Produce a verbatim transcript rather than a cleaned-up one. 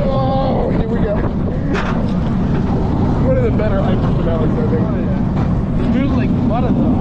Oh, here we go. One of the better hikes from Alex, I think. There's like mud in them.